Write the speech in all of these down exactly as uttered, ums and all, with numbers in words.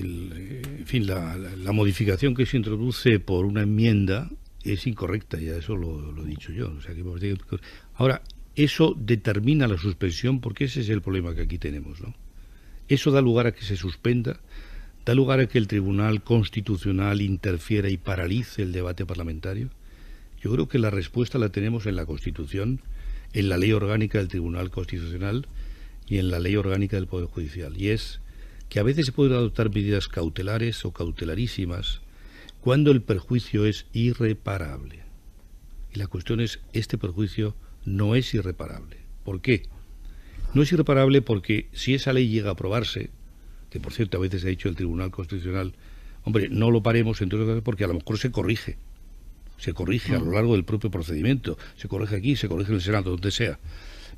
el, en fin, la, la, la modificación que se introduce por una enmienda es incorrecta, ya eso lo, lo he dicho yo. O sea, que, ahora, eso determina la suspensión, porque ese es el problema que aquí tenemos, ¿no? Eso da lugar a que se suspenda, da lugar a que el Tribunal Constitucional interfiera y paralice el debate parlamentario. Yo creo que la respuesta la tenemos en la Constitución, en la Ley Orgánica del Tribunal Constitucional y en la Ley Orgánica del Poder Judicial. Y es que a veces se pueden adoptar medidas cautelares o cautelarísimas cuando el perjuicio es irreparable. Y la cuestión es, este perjuicio no es irreparable. ¿Por qué? No es irreparable porque si esa ley llega a aprobarse, que por cierto a veces ha dicho el Tribunal Constitucional, hombre, no lo paremos, entonces, porque a lo mejor se corrige. Se corrige a lo largo del propio procedimiento. Se corrige aquí, se corrige en el Senado, donde sea.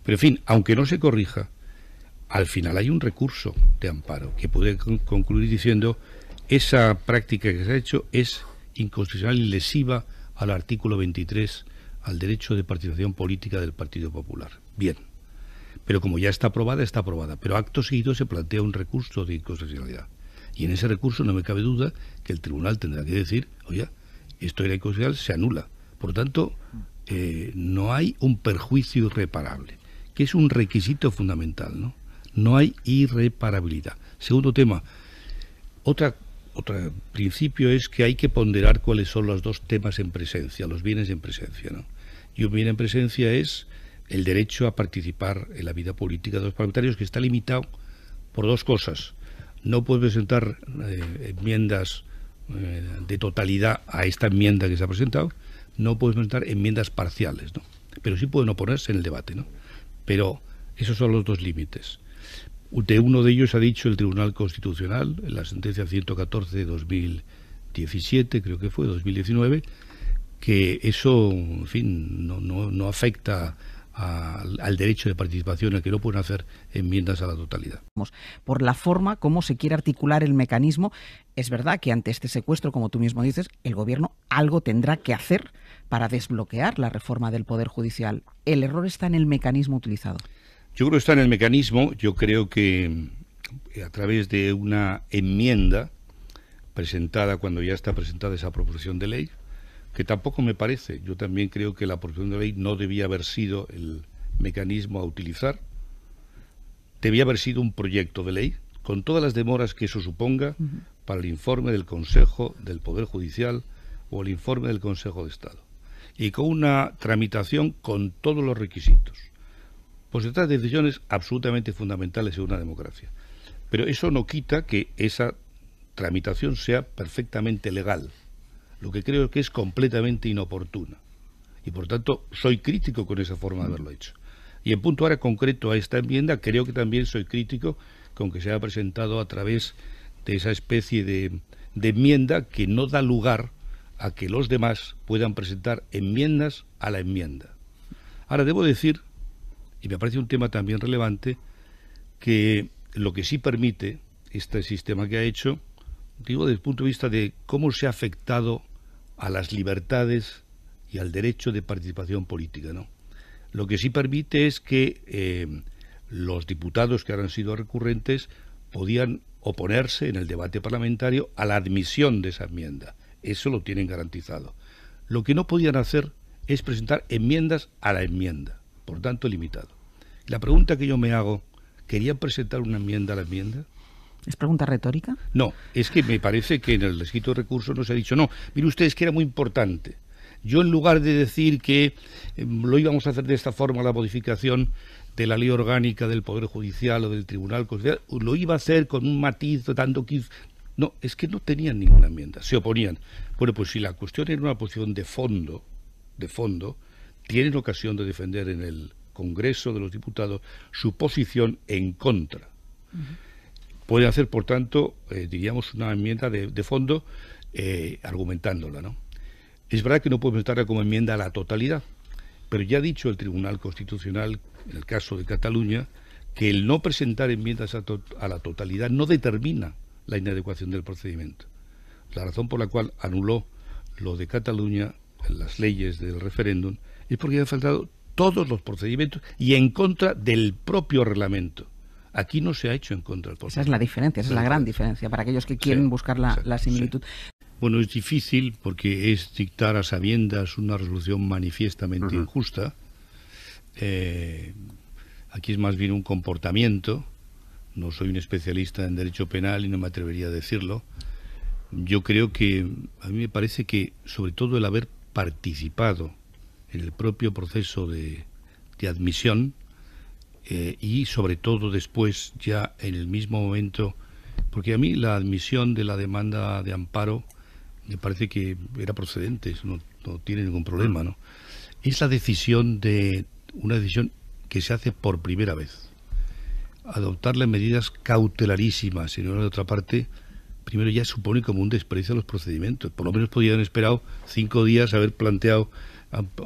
Pero en fin, aunque no se corrija, al final hay un recurso de amparo que puede concluir diciendo: esa práctica que se ha hecho es inconstitucional y lesiva al artículo veintitrés, al derecho de participación política del Partido Popular. Bien, pero como ya está aprobada, está aprobada. Pero acto seguido se plantea un recurso de inconstitucionalidad. Y en ese recurso no me cabe duda que el tribunal tendrá que decir: oye, esto era inconstitucional, se anula. Por tanto, eh, no hay un perjuicio irreparable, que es un requisito fundamental, ¿no? No hay irreparabilidad. Segundo tema, otra, otro principio es que hay que ponderar cuáles son los dos temas en presencia, los bienes en presencia, ¿no? Y un bien en presencia es el derecho a participar en la vida política de los parlamentarios, que está limitado por dos cosas. No puede presentar eh, enmiendas eh, de totalidad a esta enmienda que se ha presentado, no puede presentar enmiendas parciales, ¿no? Pero sí pueden oponerse en el debate, ¿no? Pero esos son los dos límites. De uno de ellos ha dicho el Tribunal Constitucional, en la sentencia ciento catorce de dos mil diecisiete, creo que fue, dos mil diecinueve, que eso, en fin, no, no, no afecta a, al derecho de participación, a que no pueden hacer enmiendas a la totalidad. Por la forma como se quiere articular el mecanismo, es verdad que ante este secuestro, como tú mismo dices, el Gobierno algo tendrá que hacer para desbloquear la reforma del Poder Judicial. ¿El error está en el mecanismo utilizado? Yo creo que está en el mecanismo. Yo creo que a través de una enmienda presentada cuando ya está presentada esa proposición de ley, que tampoco me parece, yo también creo que la proposición de ley no debía haber sido el mecanismo a utilizar, debía haber sido un proyecto de ley, con todas las demoras que eso suponga uh-huh. para el informe del Consejo del Poder Judicial o el informe del Consejo de Estado, y con una tramitación con todos los requisitos. Pues estas decisiones absolutamente fundamentales en una democracia. Pero eso no quita que esa tramitación sea perfectamente legal. Lo que creo que es completamente inoportuna. Y por tanto, soy crítico con esa forma de haberlo hecho. Y en punto ahora concreto a esta enmienda, creo que también soy crítico con que se haya presentado a través de esa especie de, de enmienda que no da lugar a que los demás puedan presentar enmiendas a la enmienda. Ahora, debo decir, y me parece un tema también relevante, que lo que sí permite este sistema que ha hecho, digo desde el punto de vista de cómo se ha afectado a las libertades y al derecho de participación política, ¿no? Lo que sí permite es que eh, los diputados que ahora han sido recurrentes podían oponerse en el debate parlamentario a la admisión de esa enmienda. Eso lo tienen garantizado. Lo que no podían hacer es presentar enmiendas a la enmienda. Por tanto, limitado. La pregunta que yo me hago, ¿querían presentar una enmienda a la enmienda? ¿Es pregunta retórica? No, es que me parece que en el escrito de recursos nos ha dicho, no, mire ustedes que era muy importante. Yo, en lugar de decir que eh, lo íbamos a hacer de esta forma, la modificación de la ley orgánica del Poder Judicial o del Tribunal Constitucional, lo iba a hacer con un matiz, dando quince... No, es que no tenían ninguna enmienda, se oponían. Bueno, pues si la cuestión era una posición de fondo, de fondo... tienen ocasión de defender en el Congreso de los Diputados su posición en contra. Uh-huh. Pueden hacer, por tanto, eh, diríamos, una enmienda de, de fondo eh, argumentándola, ¿no? Es verdad que no puede presentarla como enmienda a la totalidad, pero ya ha dicho el Tribunal Constitucional, en el caso de Cataluña, que el no presentar enmiendas a, to- a la totalidad no determina la inadecuación del procedimiento. La razón por la cual anuló lo de Cataluña, las leyes del referéndum, es porque han faltado todos los procedimientos y en contra del propio reglamento. Aquí no se ha hecho en contra del porcentaje. Esa es la diferencia, esa es la gran diferencia para aquellos que quieren sí, buscar la, exacto, la similitud. Sí. Bueno, es difícil porque es dictar a sabiendas una resolución manifiestamente uh-huh. injusta. Eh, aquí es más bien un comportamiento. No soy un especialista en derecho penal y no me atrevería a decirlo. Yo creo que, a mí me parece que, sobre todo el haber participado en el propio proceso de, de admisión eh, y, sobre todo, después, ya en el mismo momento, porque a mí la admisión de la demanda de amparo me parece que era procedente, eso no, no tiene ningún problema, ¿no? Es la decisión de, una decisión que se hace por primera vez. Adoptar las medidas cautelarísimas, sino de otra parte, primero ya supone como un desprecio a los procedimientos. Por lo menos podrían haber esperado cinco días, haber planteado,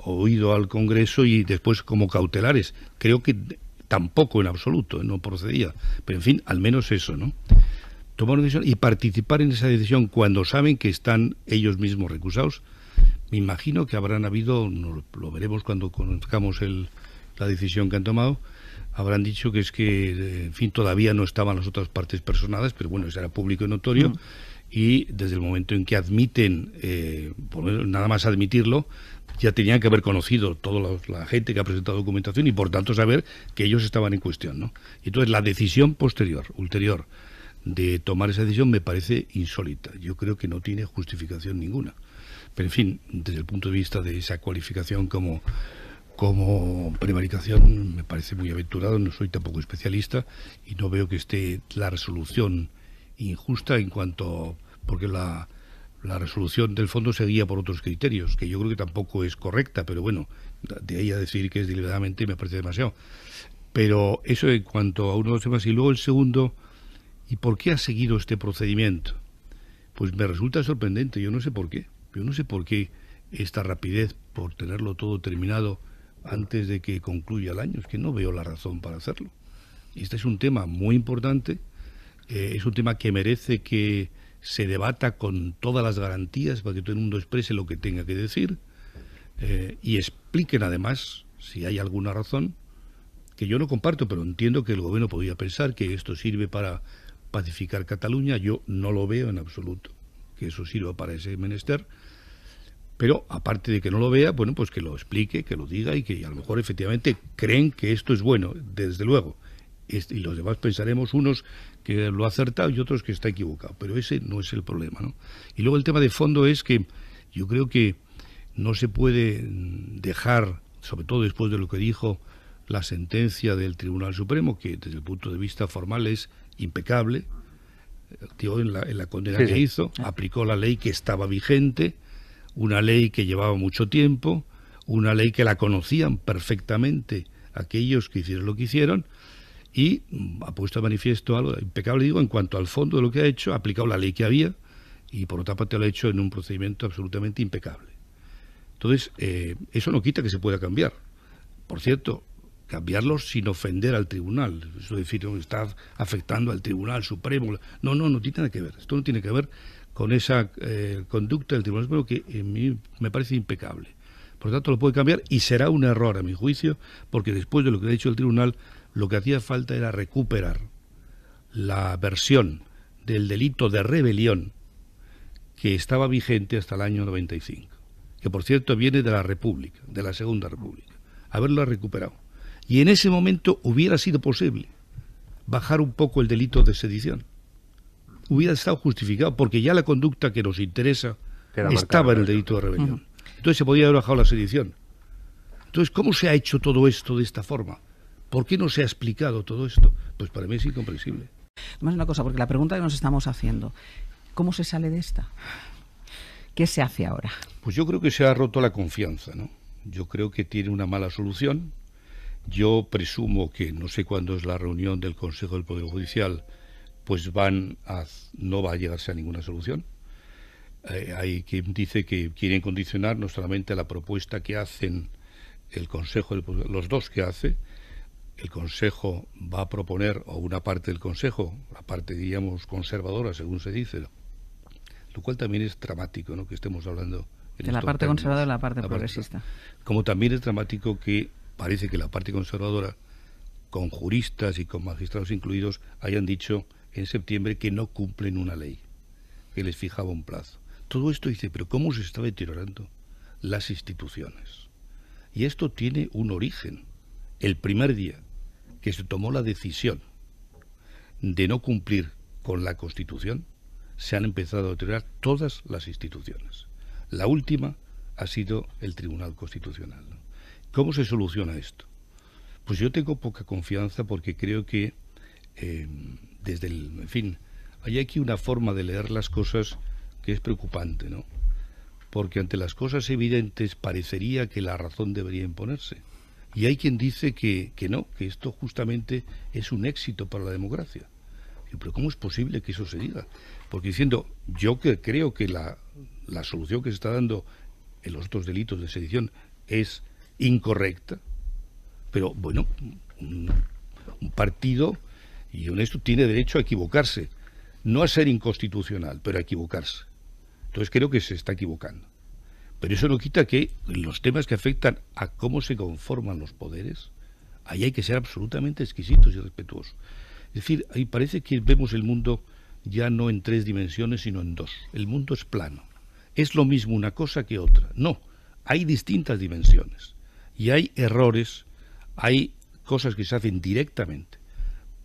oído al Congreso y después como cautelares. Creo que tampoco en absoluto, no procedía. Pero en fin, al menos eso, ¿no? Tomar una decisión y participar en esa decisión cuando saben que están ellos mismos recusados. Me imagino que habrán habido, lo veremos cuando conozcamos el, la decisión que han tomado, habrán dicho que es que, en fin, todavía no estaban las otras partes personadas, pero bueno, eso era público y notorio, uh-huh. y desde el momento en que admiten, eh, por lo menos nada más admitirlo, ya tenían que haber conocido toda la, la gente que ha presentado documentación y por tanto saber que ellos estaban en cuestión, ¿no? Y entonces la decisión posterior, ulterior, de tomar esa decisión me parece insólita. Yo creo que no tiene justificación ninguna. Pero en fin, desde el punto de vista de esa cualificación como... como prevaricación me parece muy aventurado, no soy tampoco especialista y no veo que esté la resolución injusta en cuanto... porque la, la resolución del fondo se guía por otros criterios, que yo creo que tampoco es correcta, pero bueno, de ahí a decir que es deliberadamente me parece demasiado. Pero eso en cuanto a uno de los temas. Y luego el segundo, ¿y por qué ha seguido este procedimiento? Pues me resulta sorprendente, yo no sé por qué, yo no sé por qué esta rapidez por tenerlo todo terminado antes de que concluya el año. Es que no veo la razón para hacerlo. Este es un tema muy importante, eh, es un tema que merece que se debata con todas las garantías para que todo el mundo exprese lo que tenga que decir eh, y expliquen además si hay alguna razón, que yo no comparto, pero entiendo que el gobierno podría pensar que esto sirve para pacificar Cataluña. Yo no lo veo en absoluto, que eso sirva para ese menester. Pero, aparte de que no lo vea, bueno, pues que lo explique, que lo diga y que a lo mejor efectivamente creen que esto es bueno, desde luego. Este, y los demás pensaremos, unos que lo ha acertado y otros que está equivocado. Pero ese no es el problema, ¿no? Y luego el tema de fondo es que yo creo que no se puede dejar, sobre todo después de lo que dijo la sentencia del Tribunal Supremo, que desde el punto de vista formal es impecable, en la, en la condena sí, que hizo, aplicó la ley que estaba vigente, una ley que llevaba mucho tiempo, una ley que la conocían perfectamente aquellos que hicieron lo que hicieron, y ha puesto de manifiesto algo impecable, digo, en cuanto al fondo de lo que ha hecho, ha aplicado la ley que había, y por otra parte lo ha hecho en un procedimiento absolutamente impecable. Entonces, eh, eso no quita que se pueda cambiar. Por cierto, cambiarlo sin ofender al tribunal, es decir, está afectando al Tribunal Supremo. No, no, no tiene nada que ver, esto no tiene que ver con esa eh, conducta del Tribunal Supremo, que en mí me parece impecable. Por lo tanto, lo puede cambiar y será un error, a mi juicio, porque después de lo que ha dicho el tribunal, lo que hacía falta era recuperar la versión del delito de rebelión que estaba vigente hasta el año noventa y cinco, que por cierto viene de la República, de la Segunda República, haberla recuperado. Y en ese momento hubiera sido posible bajar un poco el delito de sedición. Hubiera estado justificado, porque ya la conducta que nos interesa estaba en el delito de rebelión. Entonces se podía haber bajado la sedición. Entonces, ¿cómo se ha hecho todo esto de esta forma? ¿Por qué no se ha explicado todo esto? Pues para mí es incomprensible. Además, una cosa, porque la pregunta que nos estamos haciendo, ¿cómo se sale de esta? ¿Qué se hace ahora? Pues yo creo que se ha roto la confianza, ¿no? Yo creo que tiene una mala solución. Yo presumo que, no sé cuándo es la reunión del Consejo del Poder Judicial, pues van a, no va a llegarse a ninguna solución. Eh, hay quien dice que quieren condicionar no solamente a la propuesta que hacen el Consejo, los dos que hace, el Consejo va a proponer, o una parte del Consejo, la parte, digamos, conservadora, según se dice, lo cual también es dramático, ¿no?, que estemos hablando de la parte conservadora y la parte progresista. Como también es dramático que parece que la parte conservadora con juristas y con magistrados incluidos, hayan dicho en septiembre que no cumplen una ley que les fijaba un plazo. Todo esto dice, pero ¿cómo se está deteriorando las instituciones? Y esto tiene un origen. El primer día que se tomó la decisión de no cumplir con la Constitución, se han empezado a deteriorar todas las instituciones. La última ha sido el Tribunal Constitucional. ¿Cómo se soluciona esto? Pues yo tengo poca confianza porque creo que, eh, desde el... en fin, hay aquí una forma de leer las cosas que es preocupante, ¿no? Porque ante las cosas evidentes parecería que la razón debería imponerse. Y hay quien dice que, que no, que esto justamente es un éxito para la democracia. Pero ¿cómo es posible que eso se diga? Porque diciendo, yo que creo que la, la solución que se está dando en los otros delitos de sedición es incorrecta, pero bueno, un, un partido y un esto tiene derecho a equivocarse, no a ser inconstitucional, pero a equivocarse. Entonces creo que se está equivocando. Pero eso no quita que los temas que afectan a cómo se conforman los poderes, ahí hay que ser absolutamente exquisitos y respetuosos. Es decir, ahí parece que vemos el mundo ya no en tres dimensiones, sino en dos. El mundo es plano. Es lo mismo una cosa que otra. No, hay distintas dimensiones. Y hay errores, hay cosas que se hacen directamente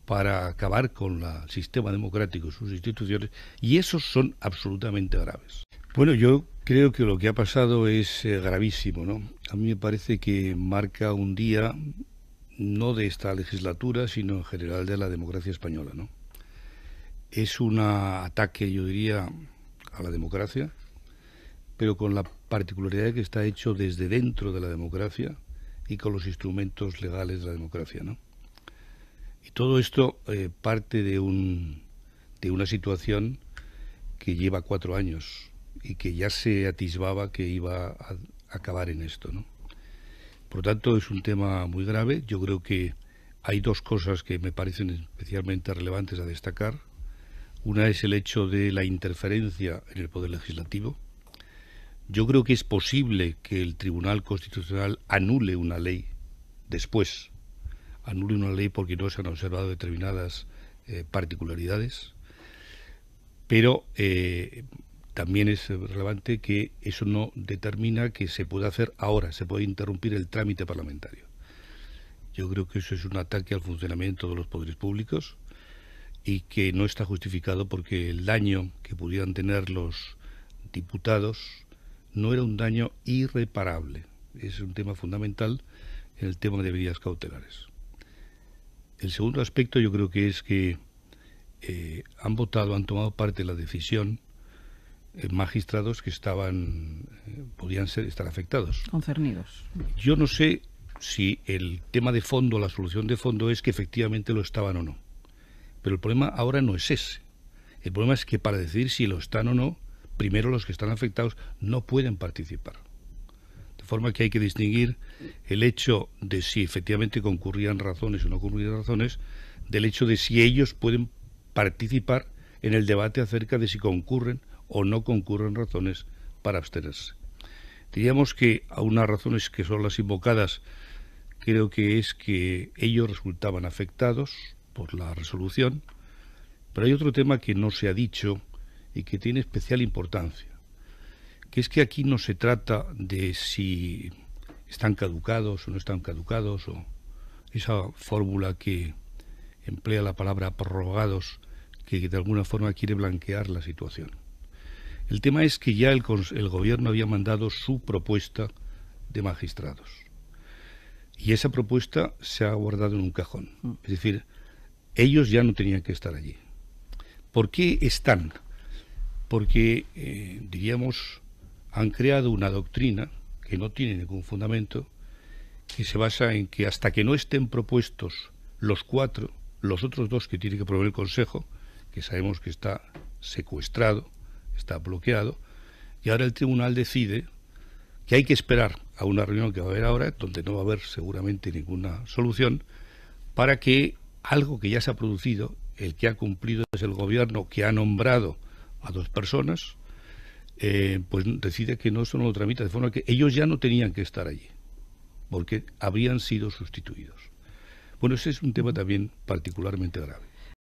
para acabar con el sistema democrático y sus instituciones, y esos son absolutamente graves. Bueno, yo creo que lo que ha pasado es eh, gravísimo, ¿no? A mí me parece que marca un día... no de esta legislatura, sino en general de la democracia española, ¿no? Es un ataque, yo diría, a la democracia, pero con la particularidad que está hecho desde dentro de la democracia y con los instrumentos legales de la democracia, ¿no? Y todo esto eh, parte de, un, de una situación que lleva cuatro años y que ya se atisbaba que iba a acabar en esto, ¿no? Por lo tanto, es un tema muy grave. Yo creo que hay dos cosas que me parecen especialmente relevantes a destacar. Una es el hecho de la interferencia en el Poder Legislativo. Yo creo que es posible que el Tribunal Constitucional anule una ley después. Anule una ley porque no se han observado determinadas eh, particularidades. Pero eh, también es relevante que eso no determina que se pueda hacer ahora, se puede interrumpir el trámite parlamentario. Yo creo que eso es un ataque al funcionamiento de los poderes públicos y que no está justificado porque el daño que pudieran tener los diputados no era un daño irreparable. Es un tema fundamental en el tema de medidas cautelares. El segundo aspecto yo creo que es que eh, han votado, han tomado parte de la decisión magistrados que estaban eh, podían ser, estar afectados. Concernidos. Yo no sé si el tema de fondo, la solución de fondo es que efectivamente lo estaban o no. Pero el problema ahora no es ese. El problema es que para decidir si lo están o no, primero los que están afectados no pueden participar. De forma que hay que distinguir el hecho de si efectivamente concurrían razones o no concurrían razones, del hecho de si ellos pueden participar en el debate acerca de si concurren o no concurren razones para abstenerse. Diríamos que a unas razones que son las invocadas, creo que es que ellos resultaban afectados por la resolución, pero hay otro tema que no se ha dicho y que tiene especial importancia, que es que aquí no se trata de si están caducados o no están caducados, o esa fórmula que emplea la palabra prorrogados, que de alguna forma quiere blanquear la situación. El tema es que ya el, el gobierno había mandado su propuesta de magistrados. Y esa propuesta se ha guardado en un cajón. Es decir, ellos ya no tenían que estar allí. ¿Por qué están? Porque, eh, diríamos, han creado una doctrina que no tiene ningún fundamento, que se basa en que hasta que no estén propuestos los cuatro, los otros dos que tiene que aprobar el Consejo, que sabemos que está secuestrado, está bloqueado, y ahora el tribunal decide que hay que esperar a una reunión que va a haber ahora, donde no va a haber seguramente ninguna solución, para que algo que ya se ha producido, el que ha cumplido es el gobierno que ha nombrado a dos personas, eh, pues decide que no, eso no lo tramita, de forma que ellos ya no tenían que estar allí, porque habrían sido sustituidos. Bueno, ese es un tema también particularmente grave.